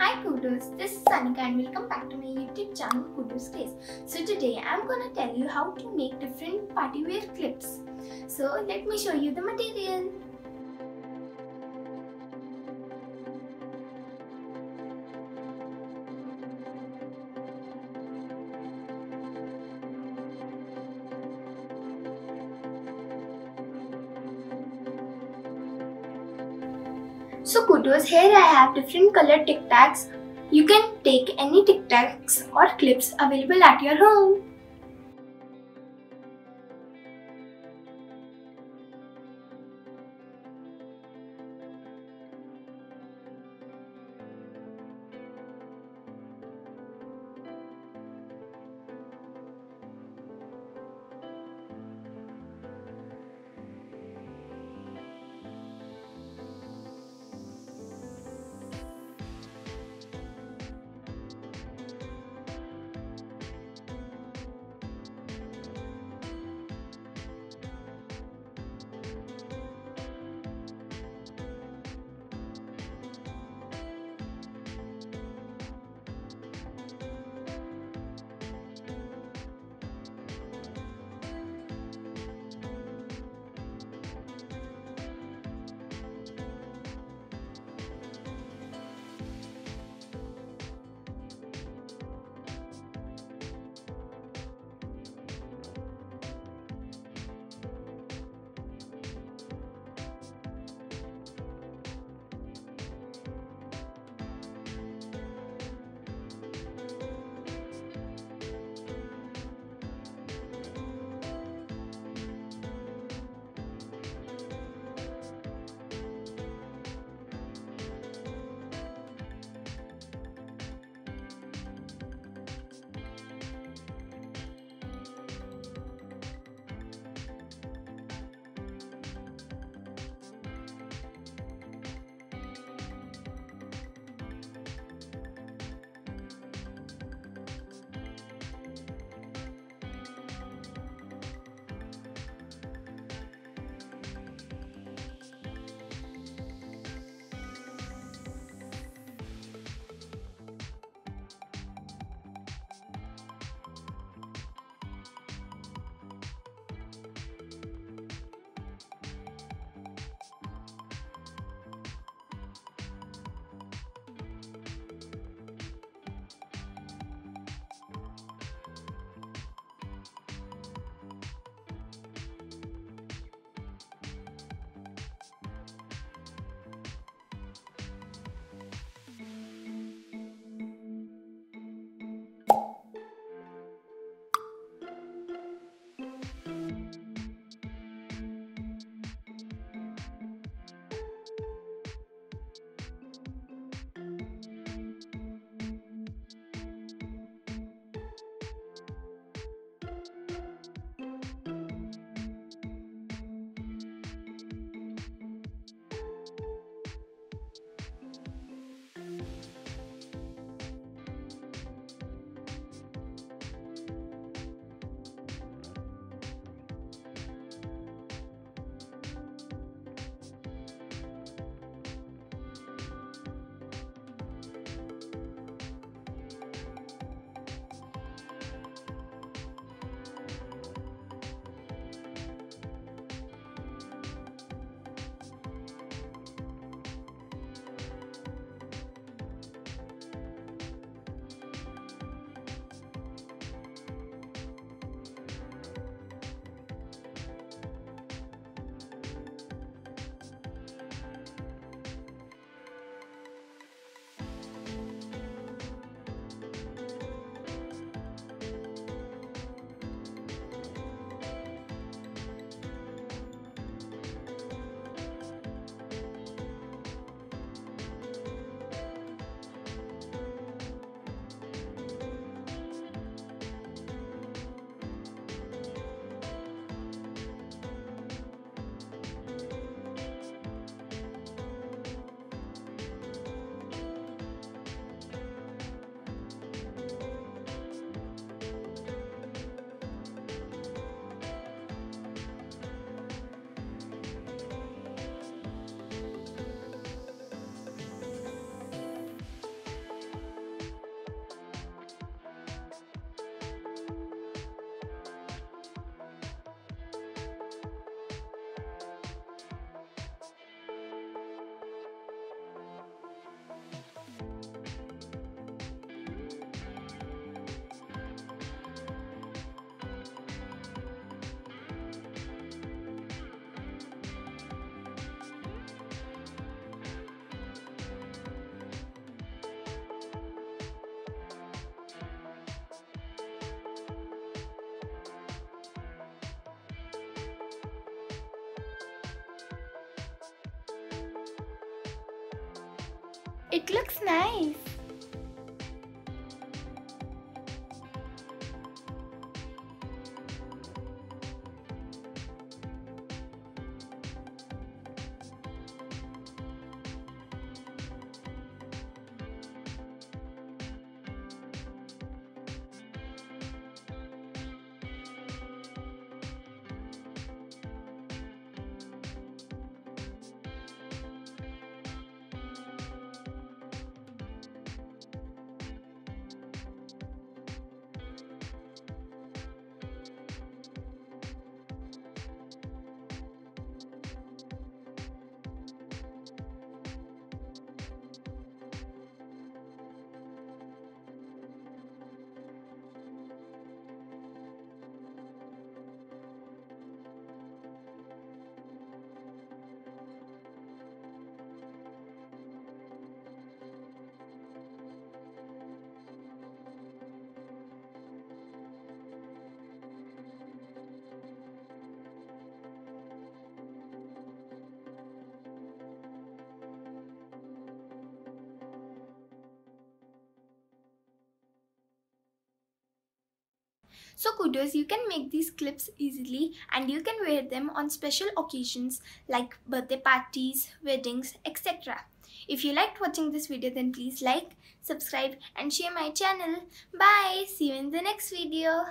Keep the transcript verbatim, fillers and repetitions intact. Hi Kudos, this is Sanika and welcome back to my YouTube channel Kudos Case. So today I am gonna tell you how to make different party wear clips. So let me show you the material. So Kudos, here I have different colored tic tacs. You can take any tic tacs or clips available at your home. It looks nice. So Kudos, you can make these clips easily and you can wear them on special occasions like birthday parties, weddings, et cetera. If you liked watching this video, then please like, subscribe and share my channel. Bye! See you in the next video.